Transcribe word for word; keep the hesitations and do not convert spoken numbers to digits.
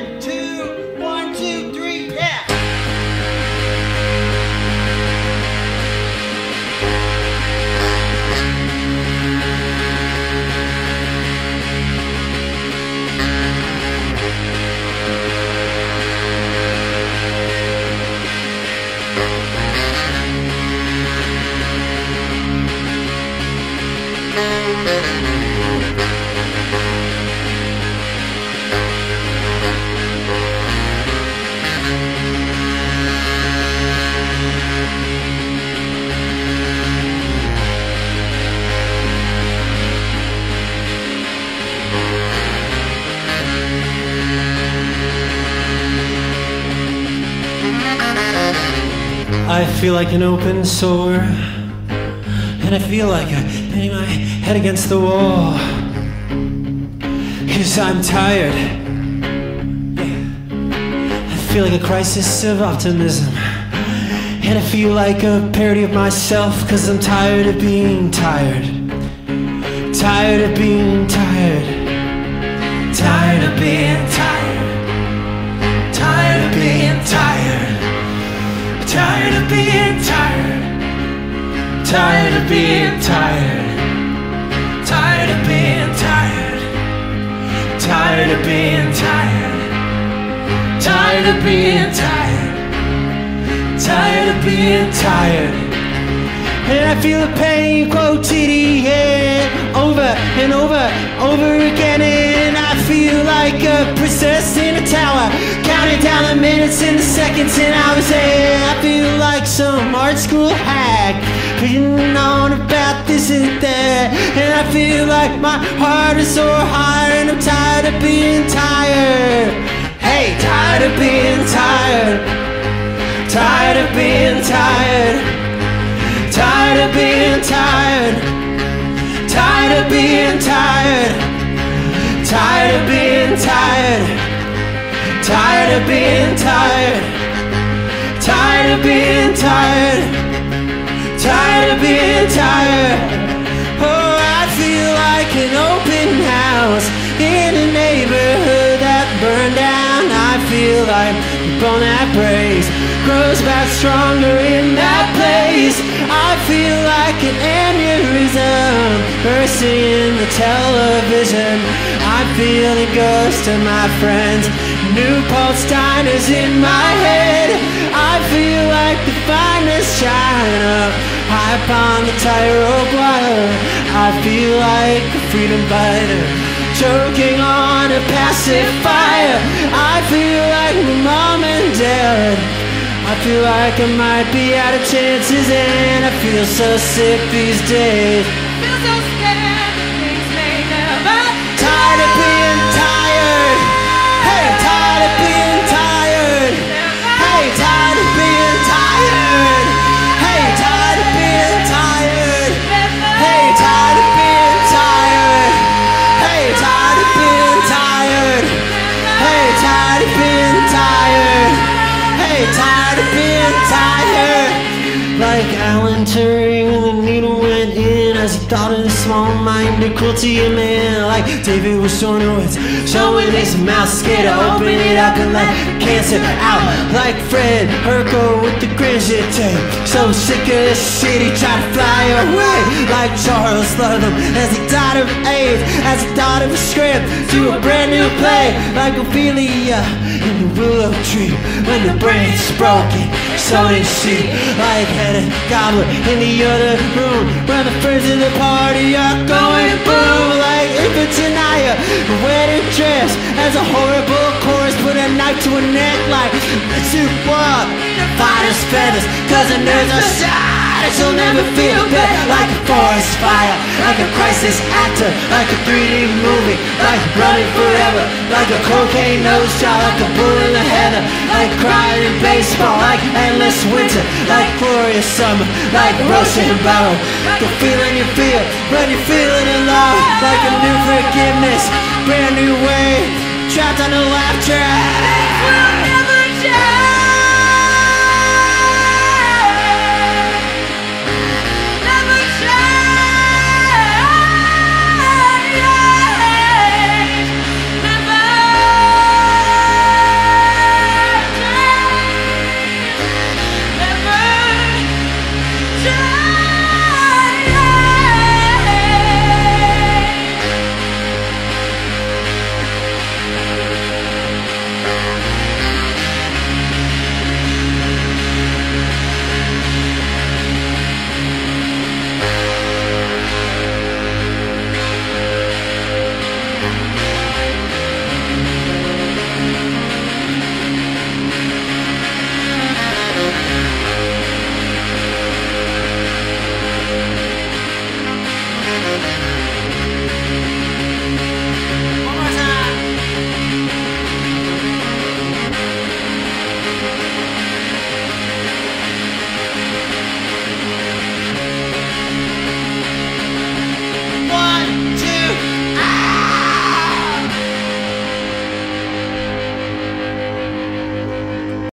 and two, one, two, three, yeah! I feel like an open sore, and I feel like I'm hitting my head against the wall, 'cause I'm tired. I feel like a crisis of optimism, and I feel like a parody of myself, 'cause I'm tired of being tired. Tired of being tired. Tired of being tired. Tired of being tired. Tired of being tired. Tired of being tired. Tired of being tired. Tired of being tired. Tired of being tired. Tired of being tired. And I feel the pain quotidian over and over, over again. And I feel like a princess in a tower, counting down the minutes and the seconds, and I was there. I feel like some art school hack, reading on about this and that. And I feel like my heart is so high, and I'm tired of being tired. Hey, tired of being tired. Tired of being tired. Tired of being tired. Tired of being tired. Tired of being tired. Tired of being tired. Tired of being tired. Tired of being tired. Oh, I feel like an open house in a neighborhood that burned down. I feel like the bone that breaks grows back stronger in that place. I feel like an aneurysm bursting in the television. I feel the ghost of my friends. New Paltz diners in my head. I feel like the finest china high up on the tightrope wire. I feel like a freedom fighter choking on a pacifier. I feel like my mom and dad. I feel like I might be out of chances, and I feel so sick these days. I feel so scared that things may never. Tired of being tired. Hey, tired of being tired. Hey, tired of being tired. Hey, tired of being tired. Hey, tired of being tired. Hey, tired of being tired. Hey, tired of being tired. Hey, tired of being tired. Like Alan Turing, the needle went in as he thought of the small-minded cruelty of man. Like David was showing his showing his mouth, scared to open it up and let cancer out. Like Fred Herko with the grandeur tape, so sick of this shit he tried to fly away. Like Charles Ludlam as he died of AIDS, as he thought of a script to a brand new play. Like Ophelia in the willow tree when the branch broke it, so did she. Like Hedda Gabler in the other room where the friends of the party are going boom. Like Infantania, a wedding dress as a horrible chorus put a knife to a neck. Like let's do what? Fighters' feathers, 'cause the nerves are shot and she'll never feel bad. Like a forest fire, like a crisis actor, like a three D movie, like running forever, like a cocaine nose job, like a bull in the heather, like crying in baseball, like endless winter, like glorious summer, like roasting and barrel, like the feeling you feel when you're feeling alone, like a new forgiveness, brand new way, trapped on a laugh track.